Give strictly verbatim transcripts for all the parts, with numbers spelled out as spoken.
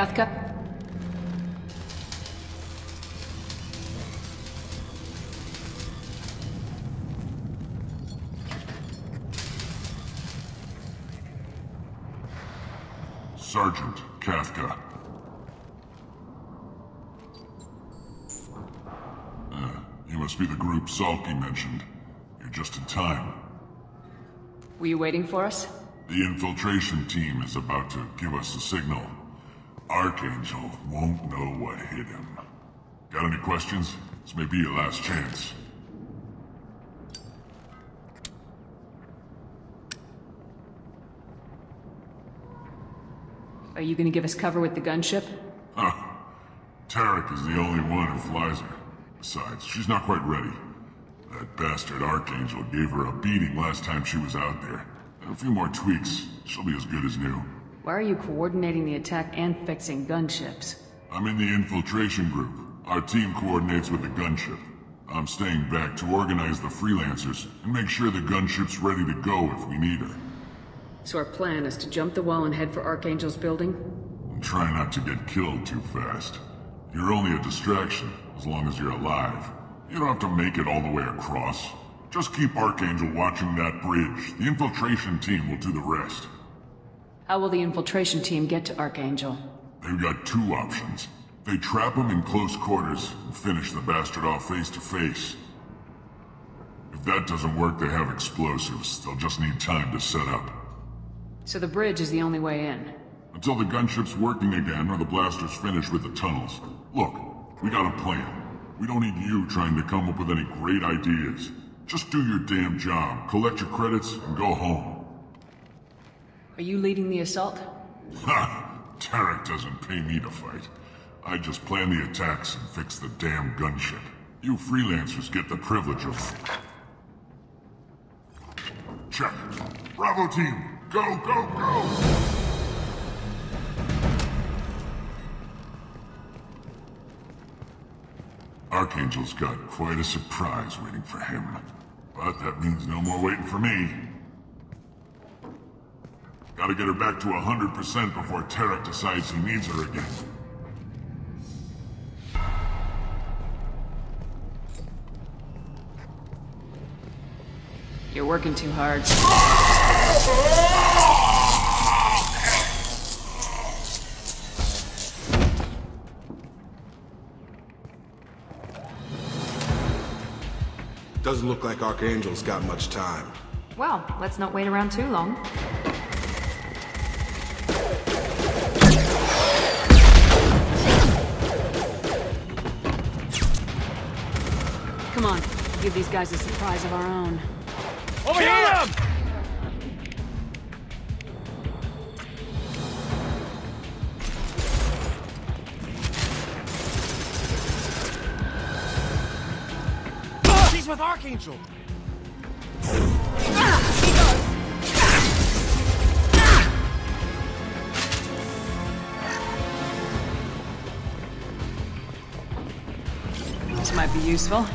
Kafka. Sergeant Kafka. Uh, you must be the group Salki mentioned. You're just in time. Were you waiting for us? The infiltration team is about to give us a signal. Archangel won't know what hit him. Got any questions? This may be your last chance. Are you gonna give us cover with the gunship? Huh. Tarek is the only one who flies her. Besides, she's not quite ready. That bastard Archangel gave her a beating last time she was out there. A few more tweaks, she'll be as good as new. Why are you coordinating the attack and fixing gunships? I'm in the infiltration group. Our team coordinates with the gunship. I'm staying back to organize the freelancers and make sure the gunship's ready to go if we need her. So our plan is to jump the wall and head for Archangel's building? And try not to get killed too fast. You're only a distraction, as long as you're alive. You don't have to make it all the way across. Just keep Archangel watching that bridge. The infiltration team will do the rest. How will the infiltration team get to Archangel? They've got two options. They trap him in close quarters and finish the bastard off face to face. If that doesn't work, they have explosives. They'll just need time to set up. So the bridge is the only way in? Until the gunship's working again or the blasters finish with the tunnels. Look, we got a plan. We don't need you trying to come up with any great ideas. Just do your damn job, collect your credits, and go home. Are you leading the assault? Ha! Tarek doesn't pay me to fight. I just plan the attacks and fix the damn gunship. You freelancers get the privilege of... Check. Bravo team! Go, go, go! Archangel's got quite a surprise waiting for him. But that means no more waiting for me. Gotta get her back to one hundred percent before Tarak decides he needs her again. You're working too hard. Doesn't look like Archangel's got much time. Well, let's not wait around too long. Come on, we'll give these guys a surprise of our own. Over here! With Archangel. Ah, he goes. Ah. Ah. This might be useful.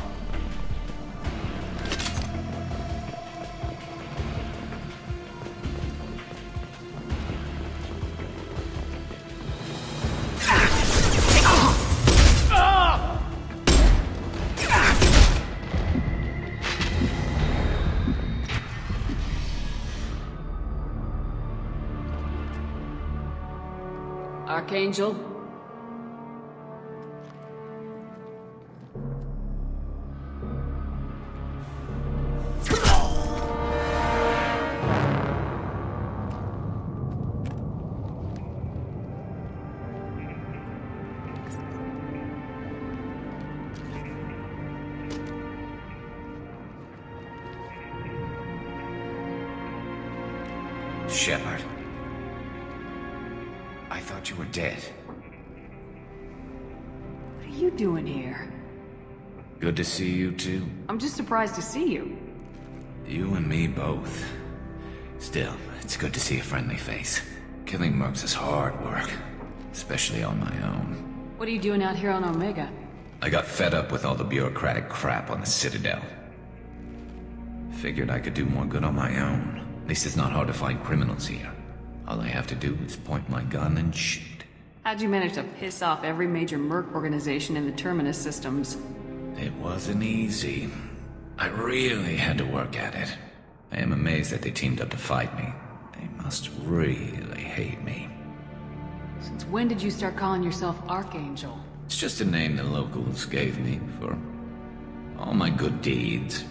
Archangel. Shepard. I thought you were dead. What are you doing here? Good to see you, too. I'm just surprised to see you. You and me both. Still, it's good to see a friendly face. Killing mercs is hard work, especially on my own. What are you doing out here on Omega? I got fed up with all the bureaucratic crap on the Citadel. Figured I could do more good on my own. At least it's not hard to find criminals here. All I have to do is point my gun and shoot. How'd you manage to piss off every major merc organization in the Terminus systems? It wasn't easy. I really had to work at it. I am amazed that they teamed up to fight me. They must really hate me. Since when did you start calling yourself Archangel? It's just a name the locals gave me for all my good deeds.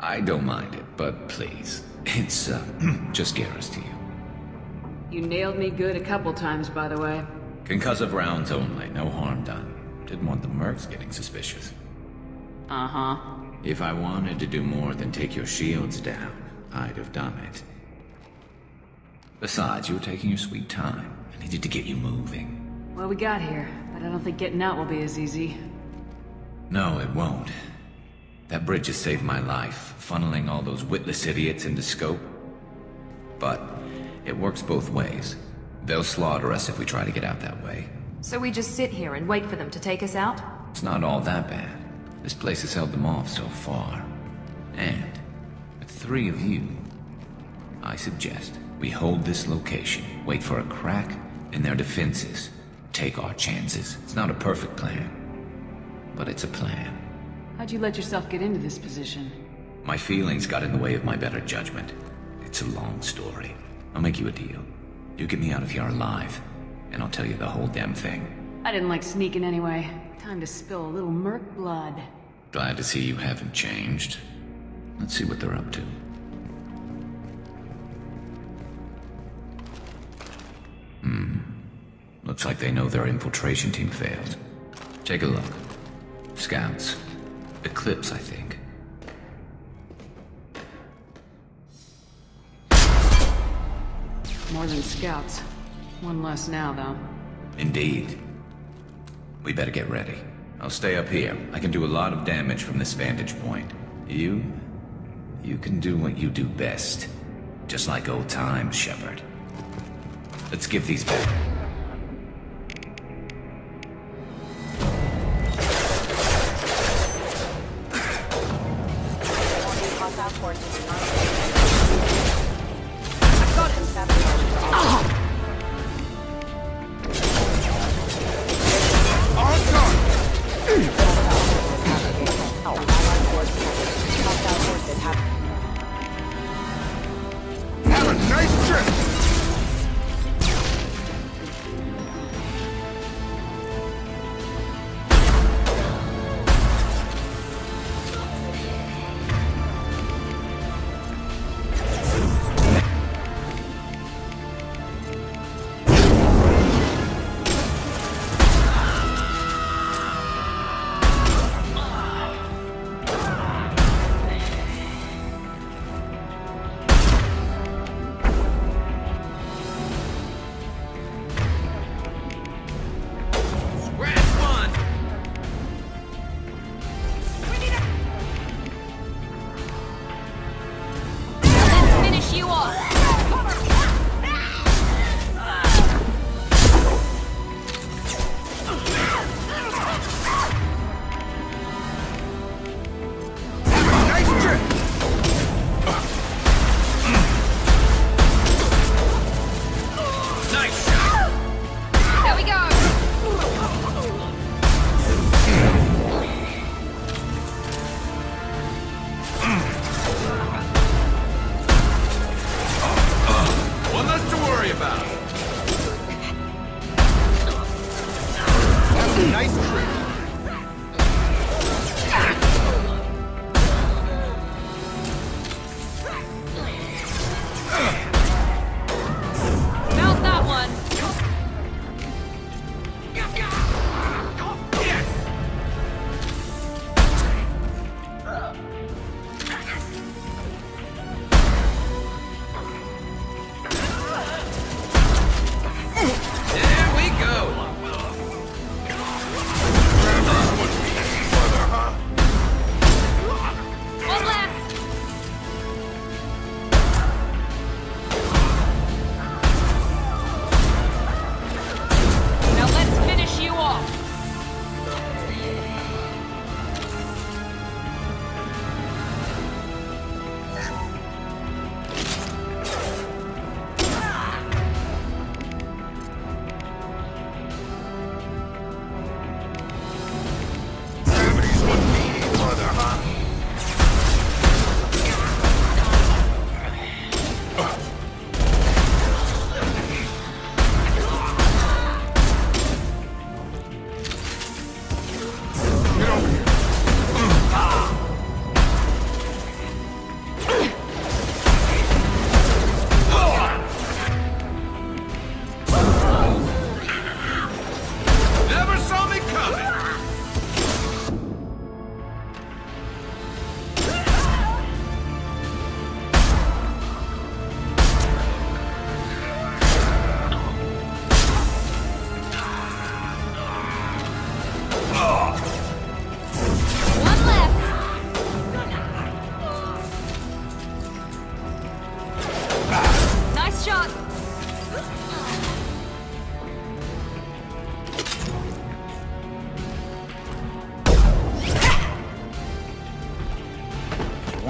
I don't mind it, but please, it's uh, just Garrus to you. You nailed me good a couple times, by the way. Concussive rounds only, no harm done. Didn't want the mercs getting suspicious. Uh-huh. If I wanted to do more than take your shields down, I'd have done it. Besides, you were taking your sweet time. I needed to get you moving. Well, we got here, but I don't think getting out will be as easy. No, it won't. That bridge has saved my life, funneling all those witless idiots into scope. But it works both ways. They'll slaughter us if we try to get out that way. So we just sit here and wait for them to take us out? It's not all that bad. This place has held them off so far. And with three of you, I suggest we hold this location, wait for a crack in their defenses, take our chances. It's not a perfect plan, but it's a plan. How'd you let yourself get into this position? My feelings got in the way of my better judgment. It's a long story. I'll make you a deal. You get me out of here alive, and I'll tell you the whole damn thing. I didn't like sneaking anyway. Time to spill a little merc blood. Glad to see you haven't changed. Let's see what they're up to. Hmm. Looks like they know their infiltration team failed. Take a look. Scouts. Eclipse, I think. More than scouts. One less now, though. Indeed. We better get ready. I'll stay up here. I can do a lot of damage from this vantage point. You... you can do what you do best. Just like old times, Shepard. Let's give these back.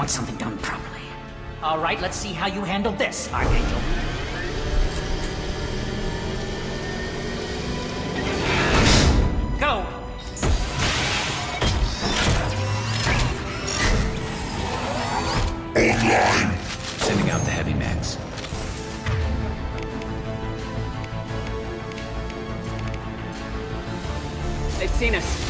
want something done properly. All right, let's see how you handle this, Archangel. Go! Online! Sending out the heavy mechs. They've seen us.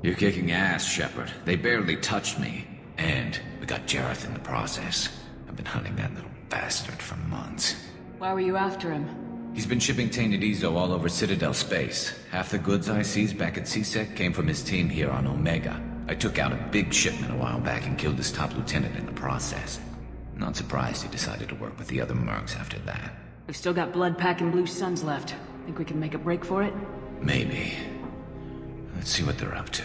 You're kicking ass, Shepard. They barely touched me. And we got Jareth in the process. I've been hunting that little bastard for months. Why were you after him? He's been shipping Tainted Izo all over Citadel space. Half the goods I seized back at C-Sec came from his team here on Omega. I took out a big shipment a while back and killed his top lieutenant in the process. Not surprised he decided to work with the other mercs after that. We've still got Blood Pack and Blue Suns left. Think we can make a break for it? Maybe. Let's see what they're up to.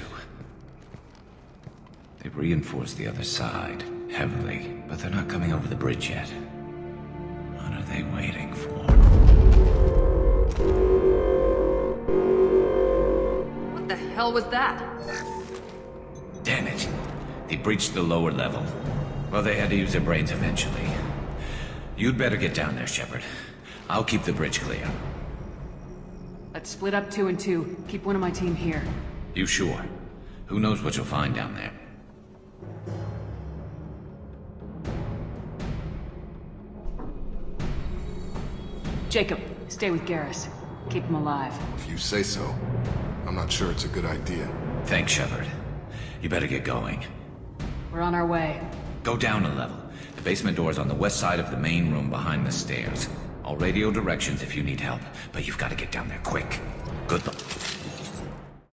They've reinforced the other side, heavily, but they're not coming over the bridge yet. What are they waiting for? What the hell was that? Damn it. They breached the lower level. Well, they had to use their brains eventually. You'd better get down there, Shepard. I'll keep the bridge clear. Let's split up two and two. Keep one of my team here. You sure? Who knows what you'll find down there? Jacob, stay with Garrus. Keep him alive. If you say so. I'm not sure it's a good idea. Thanks, Shepard. You better get going. We're on our way. Go down a level. The basement door's on the west side of the main room behind the stairs. I'll radio directions if you need help, but you've got to get down there quick. Good luck.